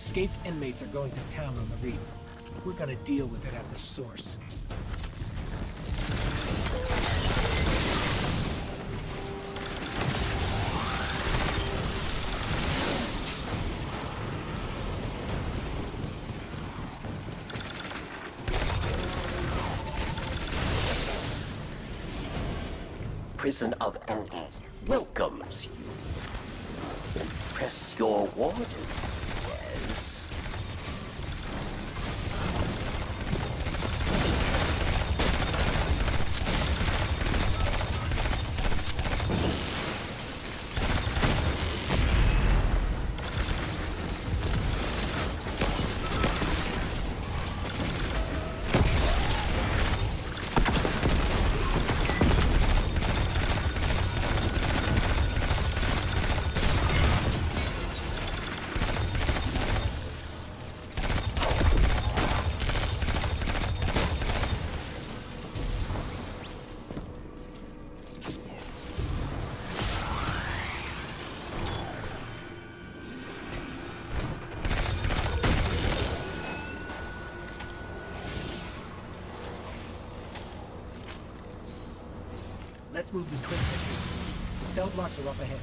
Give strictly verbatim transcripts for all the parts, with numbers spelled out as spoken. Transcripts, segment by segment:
Escaped inmates are going to town on the reef. We're gonna deal with it at the source. Prison of Elders welcomes you. Impress your warden, yes. Let's move this twist. The cell blocks are up ahead.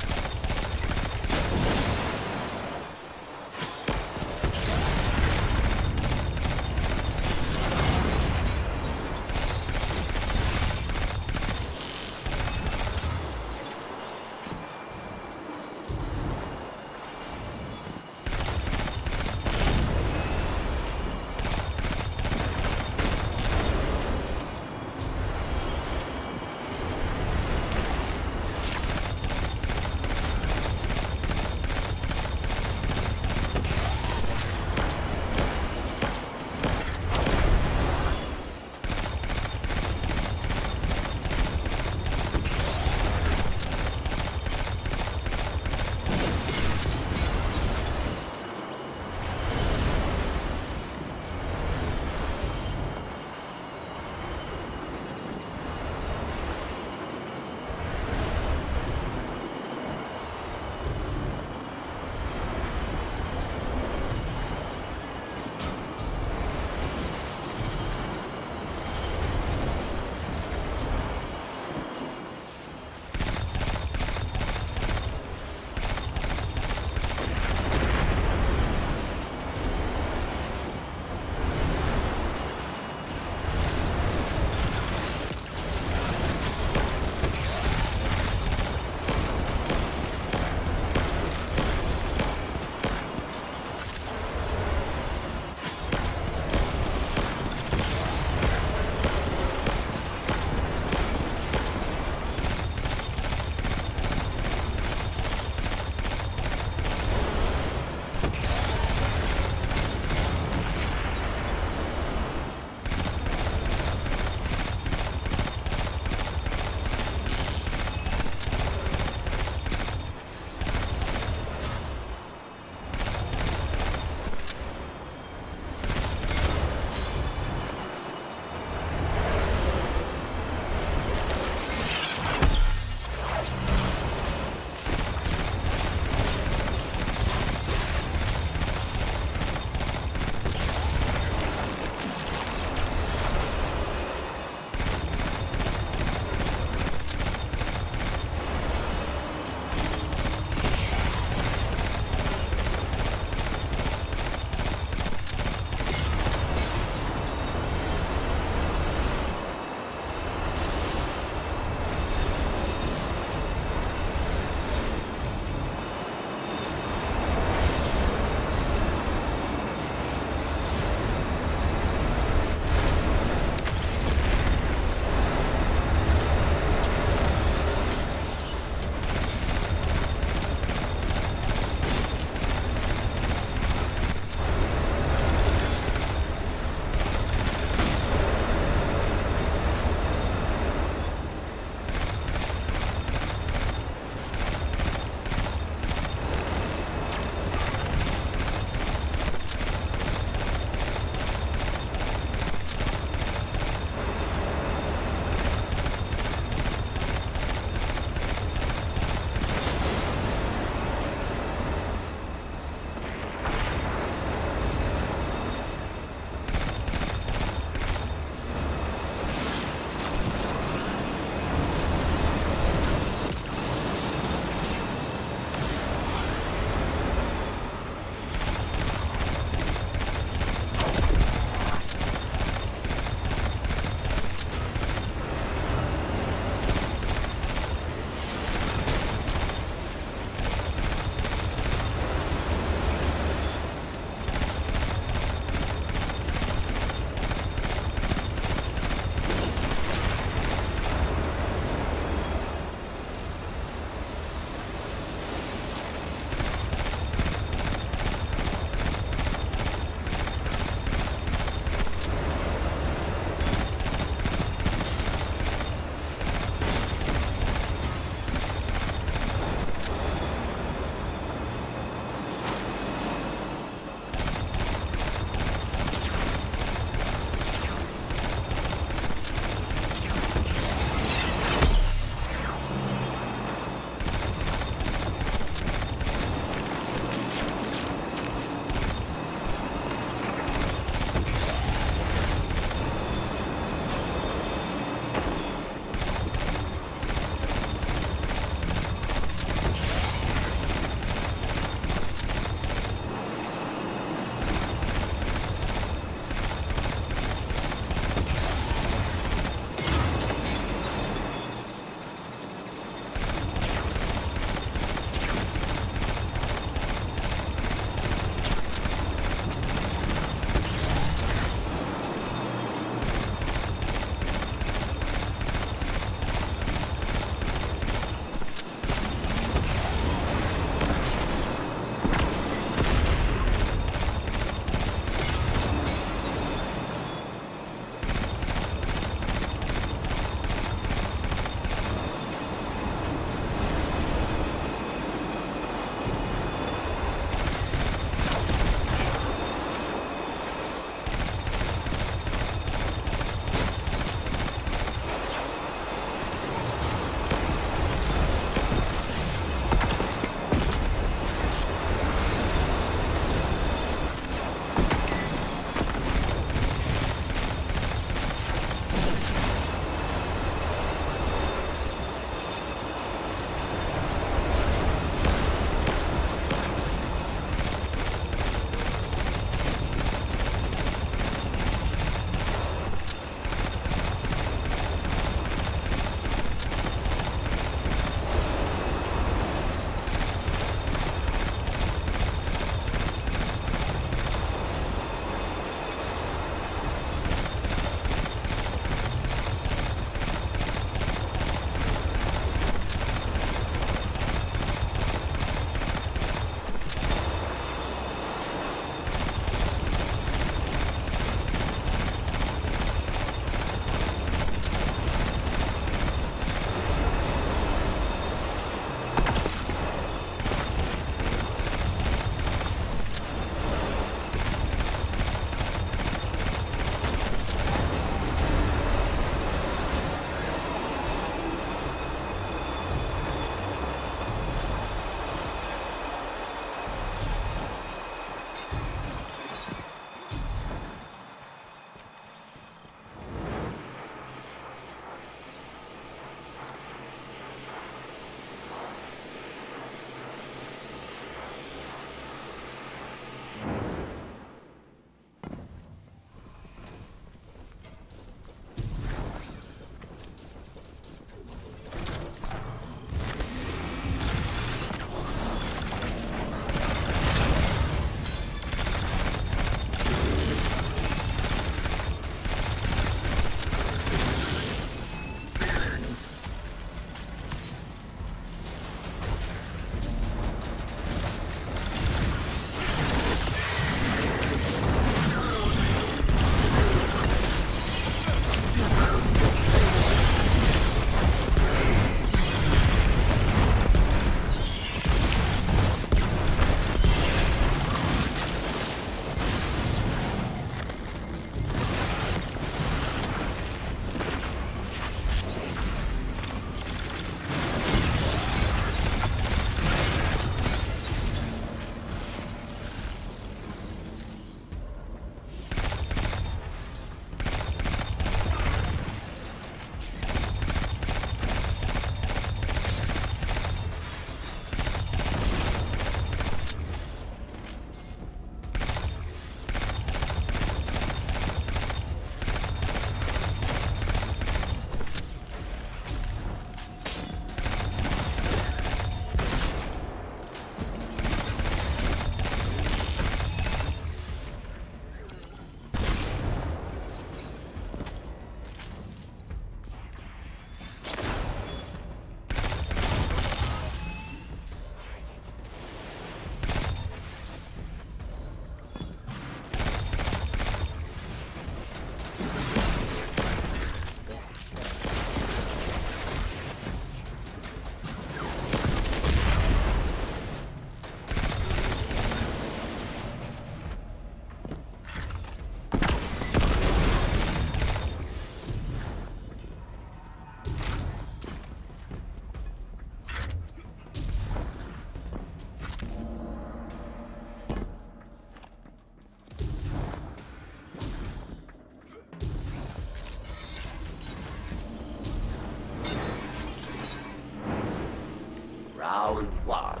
Round one.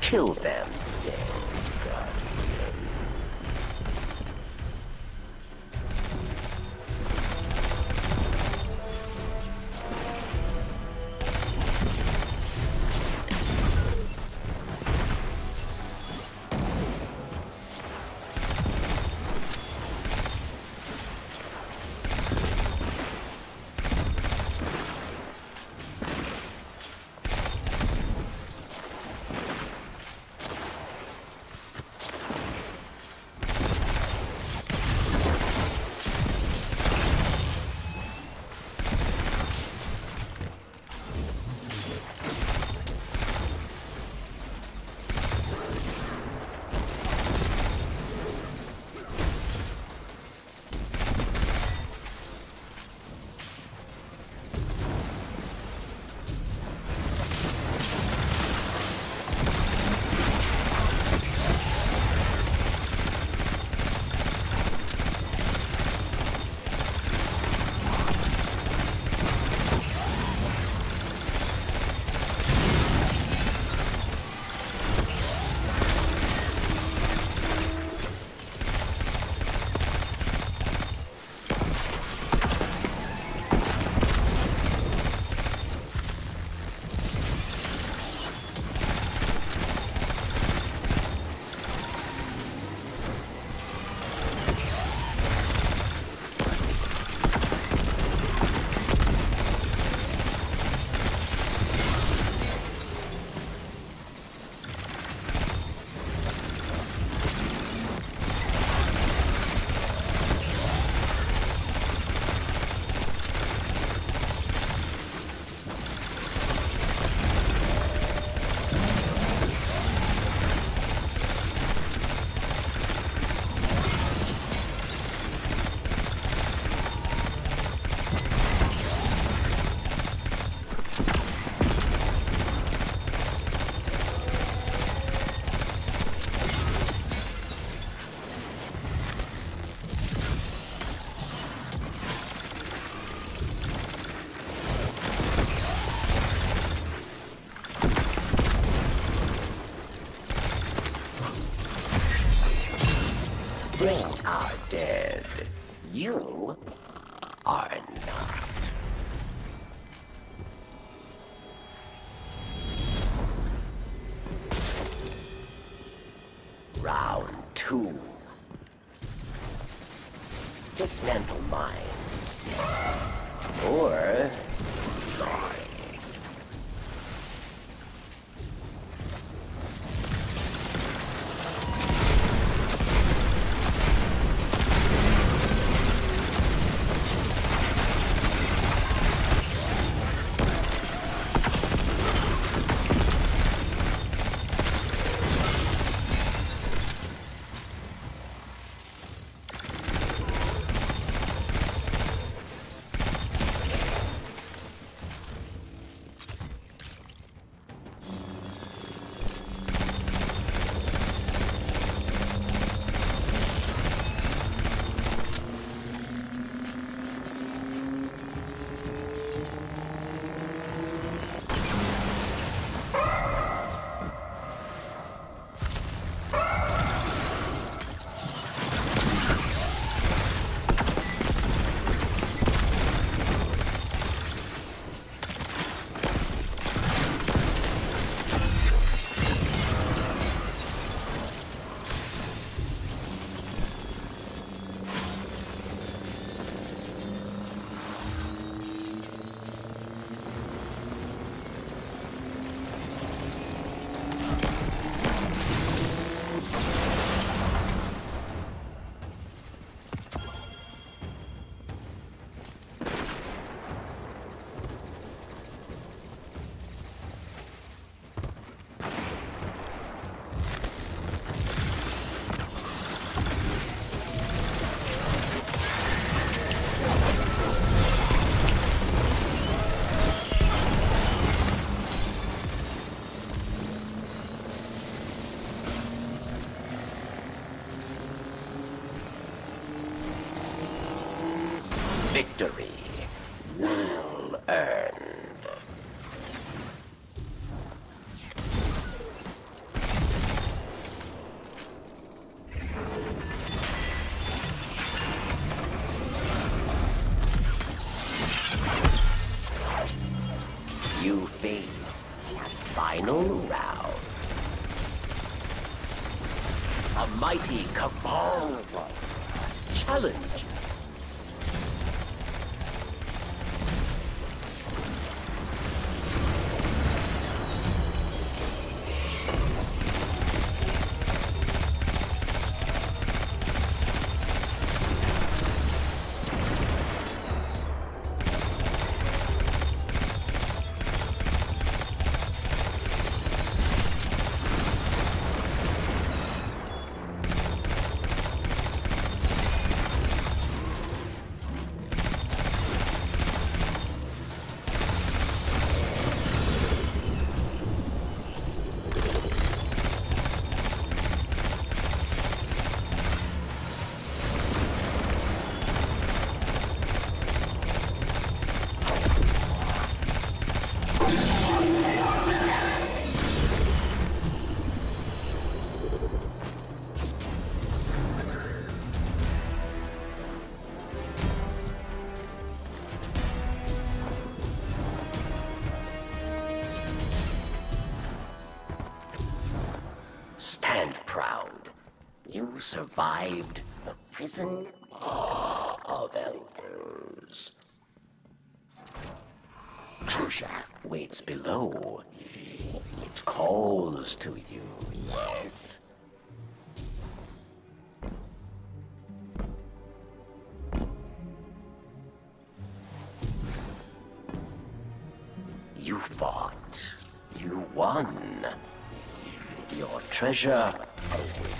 Kill them, dead Two. Dismantle mines. Or die. Victory well earned. You face the final round. A mighty cabal challenges. Survived the Prison of Elders. Krusha waits below. It calls to you, yes. You fought. You won. Your treasure awaits.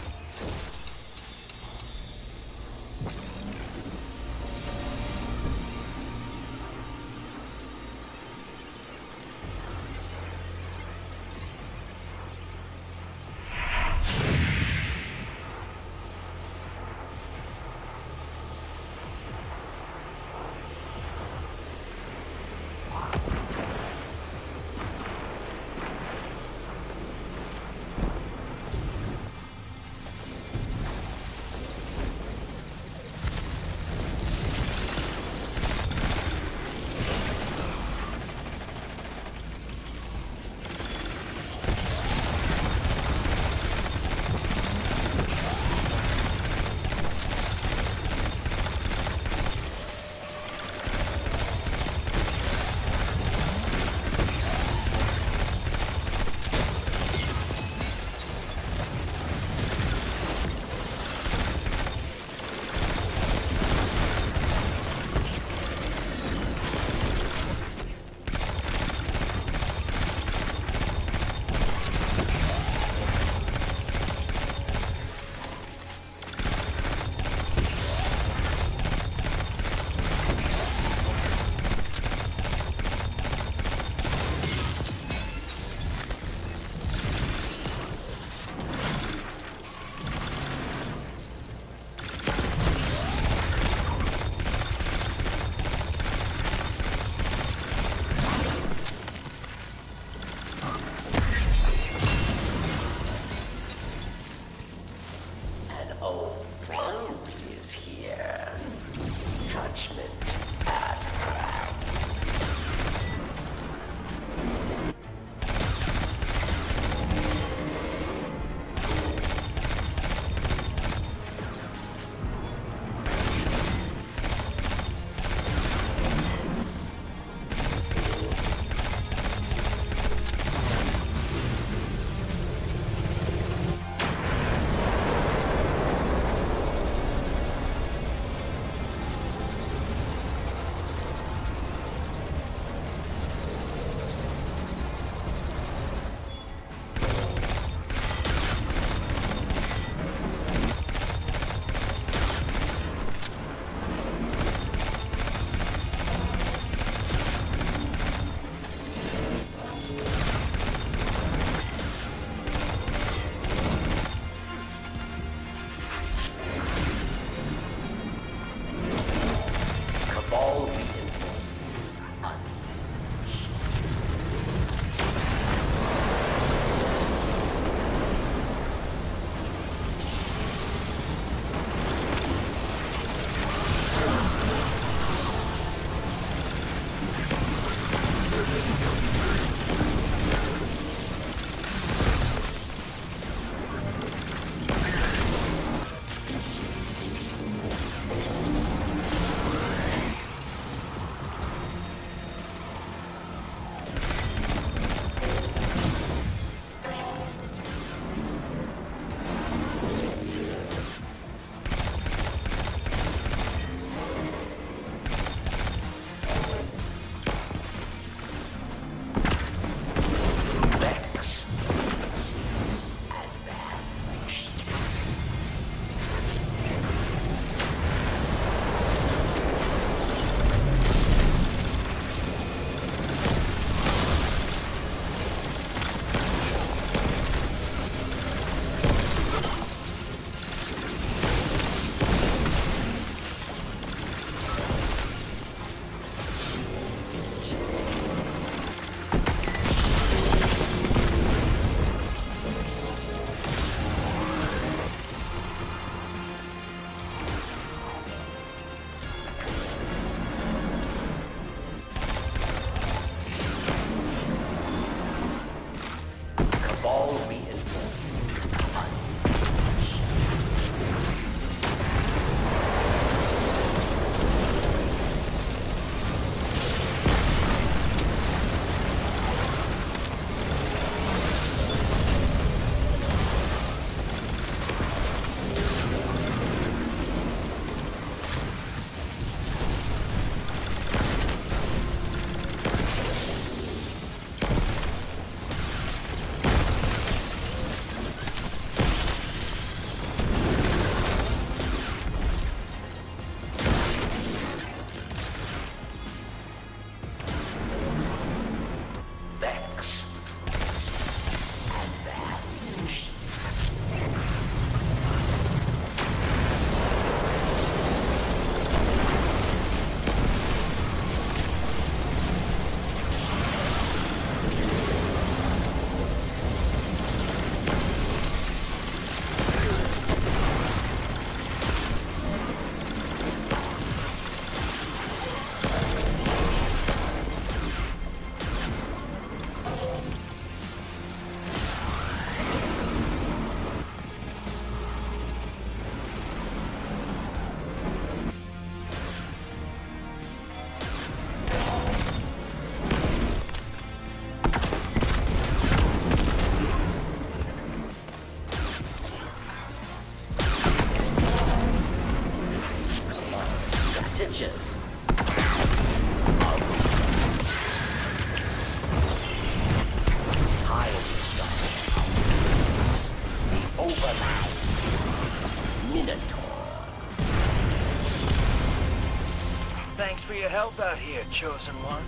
for your help out here, chosen one.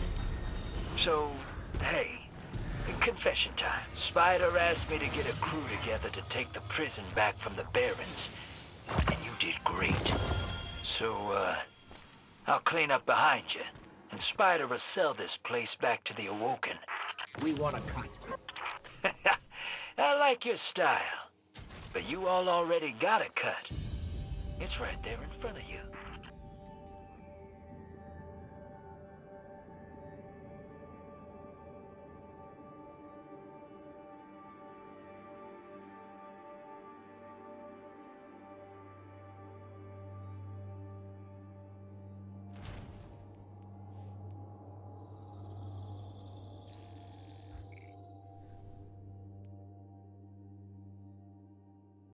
So, hey, confession time. Spider asked me to get a crew together to take the prison back from the Barons, and you did great. So, uh, I'll clean up behind you, and Spider will sell this place back to the Awoken. We want a cut. I like your style, but you all already got a cut. It's right there in front of you.